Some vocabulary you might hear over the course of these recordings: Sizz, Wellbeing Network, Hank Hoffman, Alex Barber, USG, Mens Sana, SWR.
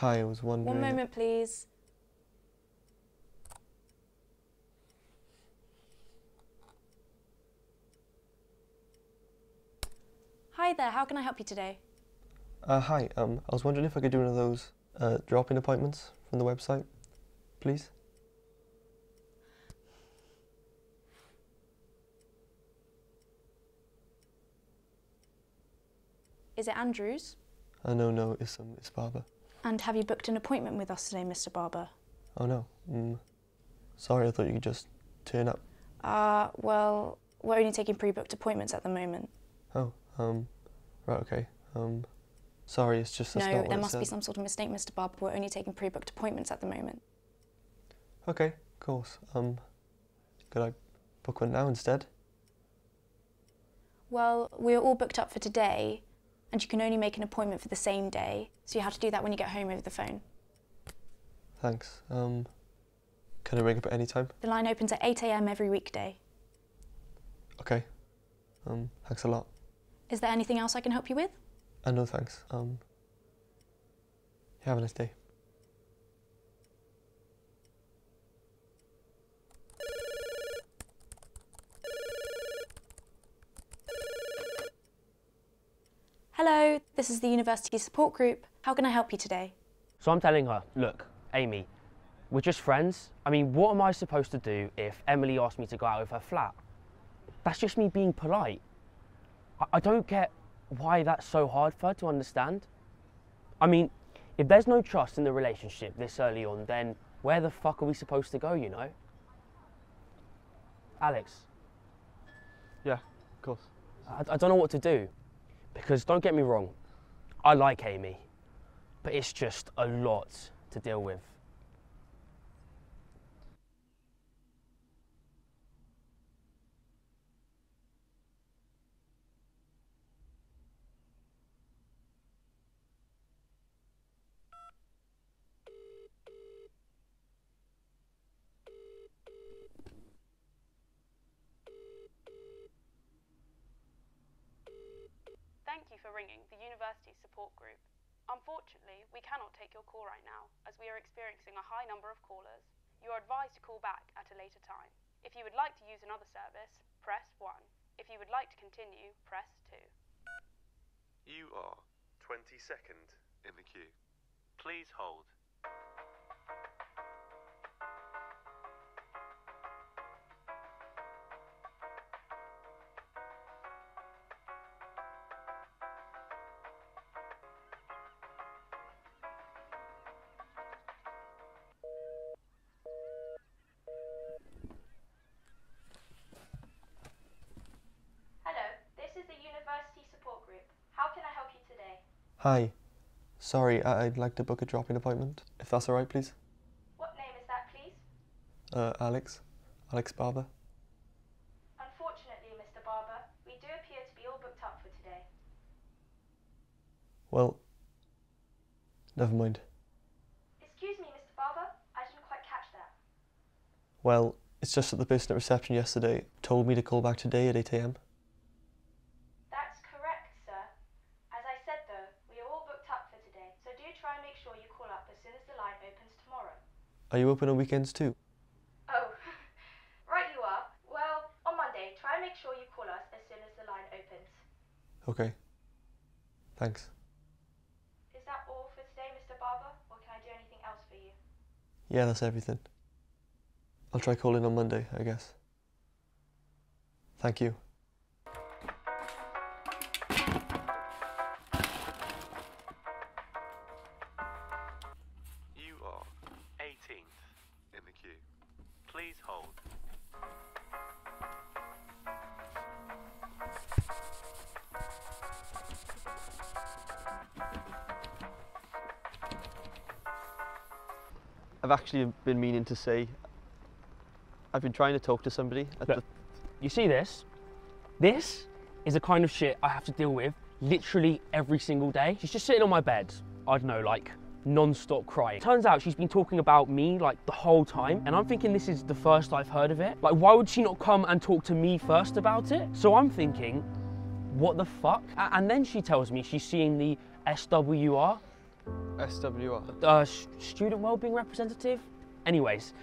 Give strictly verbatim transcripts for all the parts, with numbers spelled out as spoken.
Hi, I was wondering... One moment, please. Hi there, how can I help you today? Uh, hi, um, I was wondering if I could do one of those uh, drop-in appointments from the website, please. Is it Andrews? Uh, no, no, it's, um, it's Barber. And have you booked an appointment with us today, Mister Barber? Oh, no. Mm. Sorry, I thought you could just turn up. Uh, well, we're only taking pre-booked appointments at the moment. Oh, um, right, okay. Um, sorry, it's just that's not what it said. No, there must be some sort of mistake, Mister Barber. We're only taking pre-booked appointments at the moment. Okay, of course. Um, could I book one now instead? Well, we're all booked up for today, and you can only make an appointment for the same day, so you have to do that when you get home over the phone. Thanks. Um, can I ring up at any time? The line opens at eight A M every weekday. Okay. Um, thanks a lot. Is there anything else I can help you with? Uh, no, thanks. Um, have a nice day. Hello, this is the university support group. How can I help you today? So I'm telling her, look, Amy, we're just friends. I mean, what am I supposed to do if Emily asked me to go out of her flat? That's just me being polite. I, I don't get why that's so hard for her to understand. I mean, if there's no trust in the relationship this early on, then where the fuck are we supposed to go, you know? Alex? Yeah, of course. I, I don't know what to do. Because don't get me wrong, I like Amy, but it's just a lot to deal with. The university support group. Unfortunately, we cannot take your call right now as we are experiencing a high number of callers. You are advised to call back at a later time. If you would like to use another service, press one. If you would like to continue, press two. You are twenty-second in the queue. Please hold. Hi. Sorry, I I'd like to book a drop-in appointment, if that's all right, please. What name is that, please? Uh, Alex. Alex Barber. Unfortunately, Mister Barber, we do appear to be all booked up for today. Well, never mind. Excuse me, Mister Barber, I didn't quite catch that. Well, it's just that the person at reception yesterday told me to call back today at eight A M. Are you open on weekends too? Oh, right you are. Well, on Monday, try and make sure you call us as soon as the line opens. Okay. Thanks. Is that all for today, Mister Barber, or can I do anything else for you? Yeah, that's everything. I'll try calling on Monday, I guess. Thank you. I've actually been meaning to say, I've been trying to talk to somebody. At Look, the... You see this? This is the kind of shit I have to deal with literally every single day. She's just sitting on my bed, I don't know, like non-stop crying. Turns out she's been talking about me like the whole time, and I'm thinking this is the first I've heard of it. Like, why would she not come and talk to me first about it? So I'm thinking, what the fuck? And then she tells me she's seeing the S W R, S W R? Uh, student Wellbeing Representative? Anyways.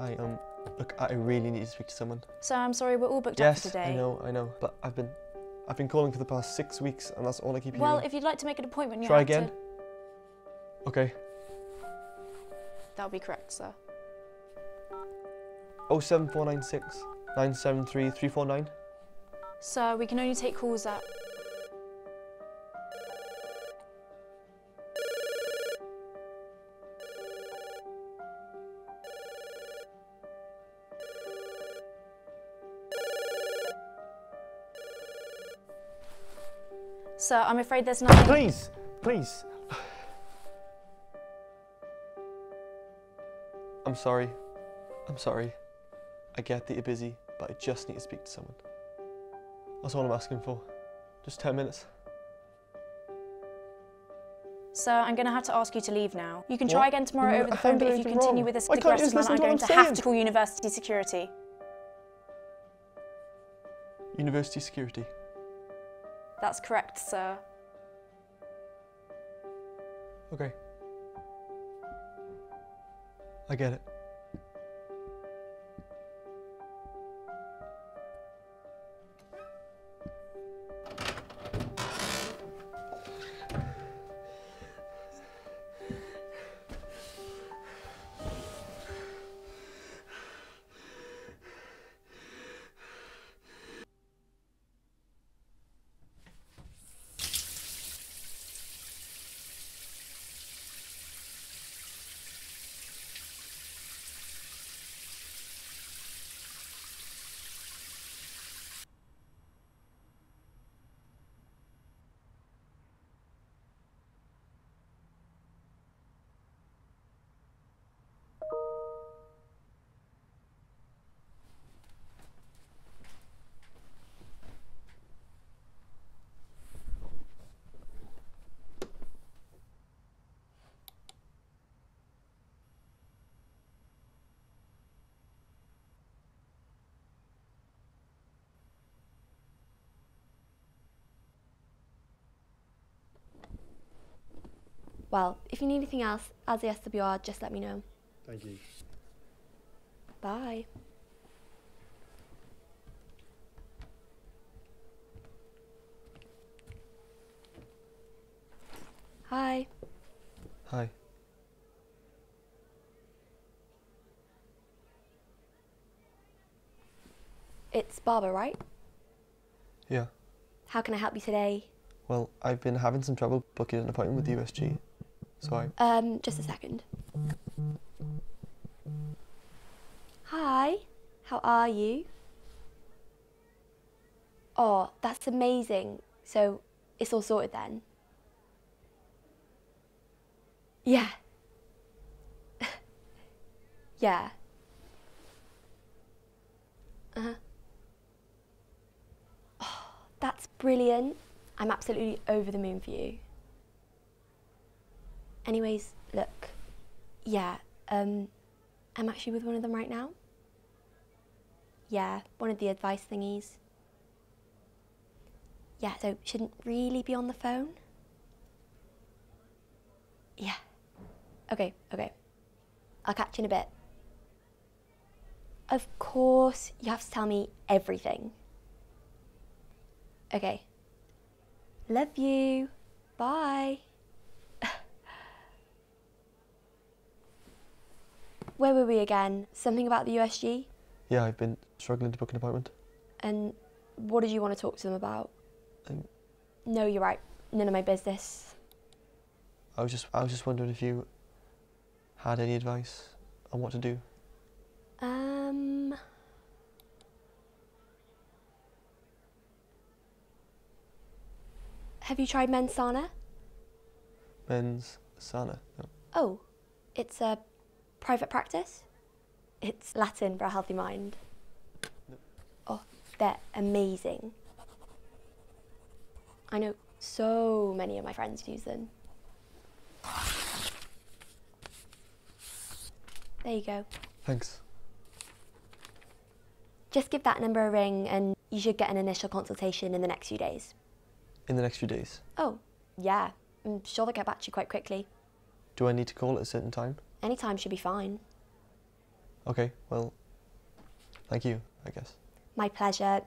Hi, um, look, I really need to speak to someone. So I'm sorry, we're all booked yes, up for today. Yes, I know, I know, but I've been, I've been calling for the past six weeks, and that's all I keep hearing. Well, if you'd like to make an appointment, you Try have again? to... Okay. That'll be correct, sir. oh seven four nine six, nine seven three, three four nine. Sir, we can only take calls at... Sir, I'm afraid there's nothing. Please, please. I'm sorry. I'm sorry. I get that you're busy, but I just need to speak to someone. That's all I'm asking for. Just ten minutes. Sir, I'm going to have to ask you to leave now. You can what? try again tomorrow no, over the phone, but if you continue wrong. with this aggressive manner, I'm going I'm to saying. have to call university security. University security? That's correct, sir. Okay. I get it. Well, if you need anything else, as the S W R, just let me know. Thank you. Bye. Hi. Hi. It's Barbara, right? Yeah. How can I help you today? Well, I've been having some trouble booking an appointment with U S G. Sorry. Um, just a second. Hi. How are you? Oh, that's amazing. So it's all sorted then? Yeah. Yeah. Uh-huh. Oh, that's brilliant. I'm absolutely over the moon for you. Anyways, look, yeah, um, I'm actually with one of them right now. Yeah, one of the advice thingies. Yeah, so shouldn't really be on the phone. Yeah. Okay, okay. I'll catch you in a bit. Of course, you have to tell me everything. Okay. Love you. Bye. Where were we again? Something about the U S G? Yeah, I've been struggling to book an appointment. And what did you want to talk to them about? Um, no, you're right. None of my business. I was just, I was just wondering if you had any advice on what to do. Um. Have you tried Mens Sana? Mens Sana? No. Oh, it's a private practice. It's Latin for a healthy mind. No. Oh, they're amazing. I know so many of my friends use them. There you go. Thanks. Just give that number a ring and you should get an initial consultation in the next few days. In the next few days? Oh, yeah. I'm sure they'll get back to you quite quickly. Do I need to call at a certain time? Any time should be fine. Okay, well, thank you, I guess. My pleasure.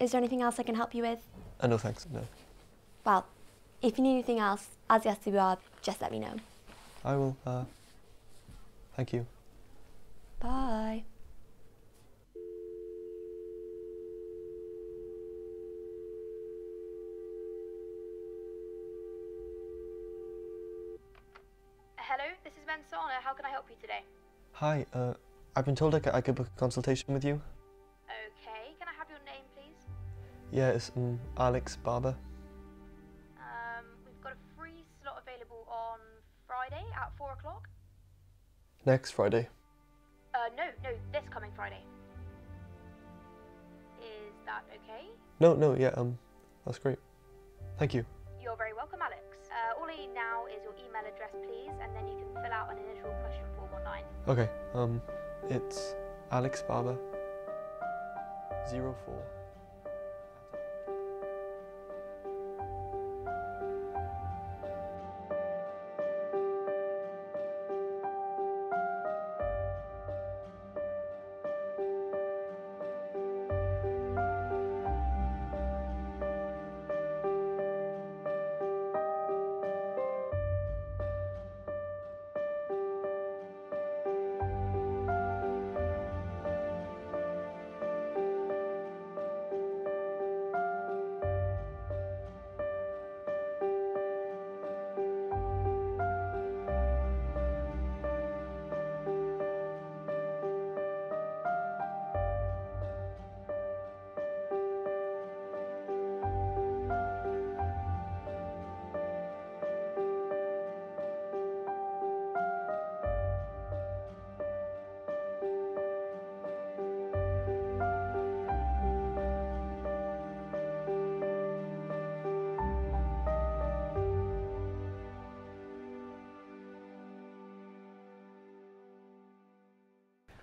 Is there anything else I can help you with? Uh, no, thanks, no. Well, if you need anything else, as the S W R, just let me know. I will, uh, thank you. Bye. Hello, this is Mens Sana. How can I help you today? Hi, uh, I've been told I could, I could book a consultation with you. Okay, can I have your name, please? Yeah, it's um, Alex Barber. Um, we've got a free slot available on Friday at four o'clock. Next Friday? Uh, no, no, this coming Friday. Is that okay? No, no, yeah, um, that's great. Thank you. You're very welcome, Alex. Uh, all I need now is your email address, please, and then you can fill out an initial question form online. Okay, um, it's Alex Barber zero four.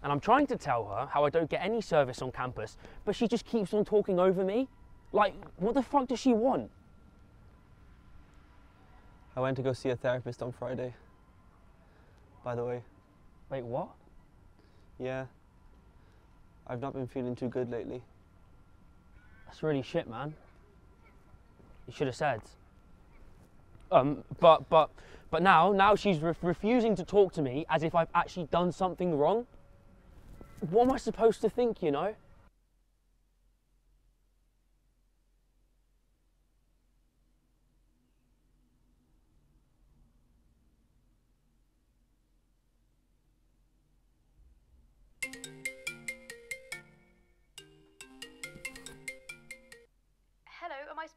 And I'm trying to tell her how I don't get any service on campus, but she just keeps on talking over me. Like, what the fuck does she want? I went to go see a therapist on Friday, by the way. Wait, what? Yeah, I've not been feeling too good lately. That's really shit, man. You should have said. Um, but, but, but now, now she's re- refusing to talk to me as if I've actually done something wrong. What am I supposed to think, you know?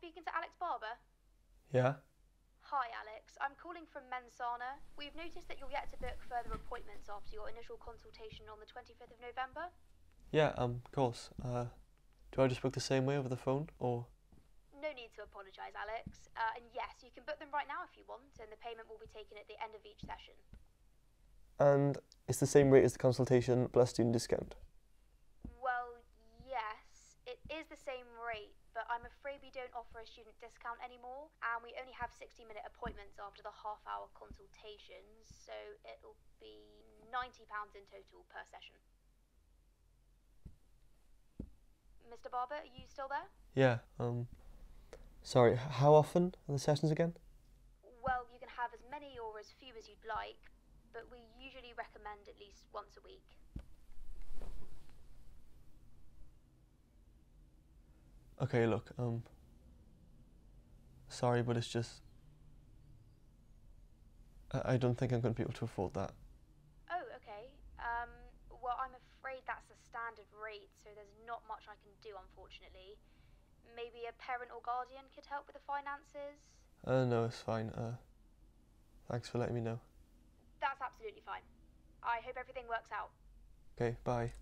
speaking to Alex Barber? Yeah. Hi, Alex. I'm calling from Mens Sana. We've noticed that you're yet to book further appointments after your initial consultation on the twenty-fifth of November. Yeah, um, of course. Uh, do I just book the same way over the phone, or...? No need to apologise, Alex. Uh, and yes, you can book them right now if you want, and the payment will be taken at the end of each session. And it's the same rate as the consultation plus student discount? Well, yes, it is the same rate, but I'm afraid we don't offer a student discount anymore, and we only have sixty minute appointments after the half hour consultations, so it'll be ninety pounds in total per session. Mister Barber, are you still there? Yeah, um, sorry, how often are the sessions again? Well, you can have as many or as few as you'd like, but we usually recommend at least once a week. Okay, look, um, sorry, but it's just, I, I don't think I'm going to be able to afford that. Oh, okay, um, well, I'm afraid that's the standard rate, so there's not much I can do, unfortunately. Maybe a parent or guardian could help with the finances? Uh, no, it's fine. Uh, thanks for letting me know. That's absolutely fine. I hope everything works out. Okay, bye.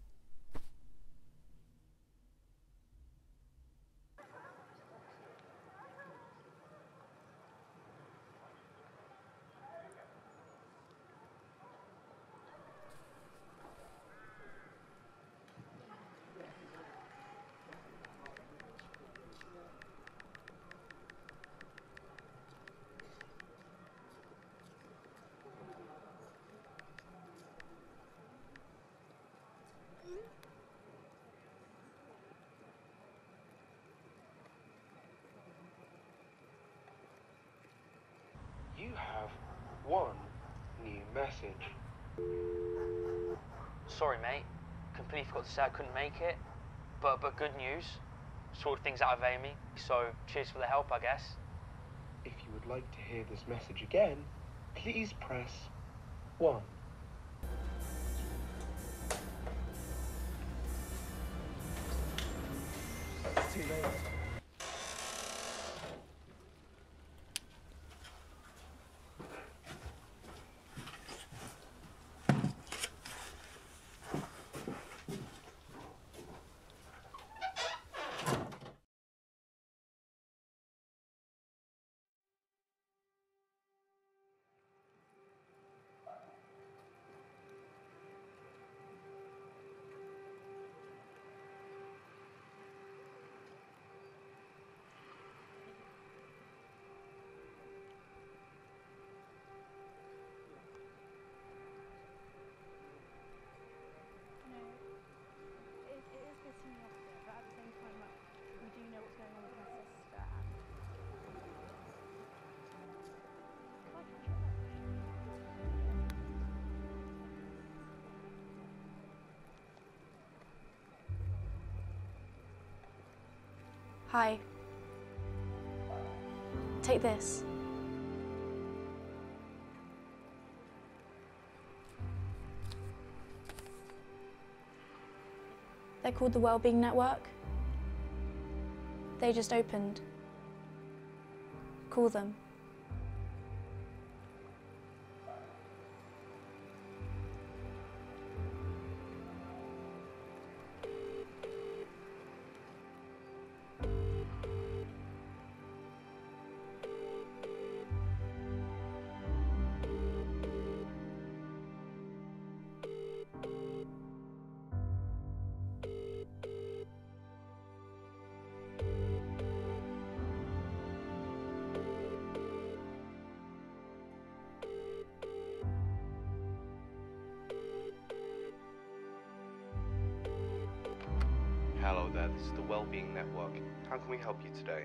You have one new message. Sorry, mate. Completely forgot to say I couldn't make it. But but good news. Sorted things out of Amy, so cheers for the help, I guess. If you would like to hear this message again, please press one. It's too late. Hi. Take this. They're called the Wellbeing Network. They just opened. Call them. Hello there, this is the Wellbeing Network. How can we help you today?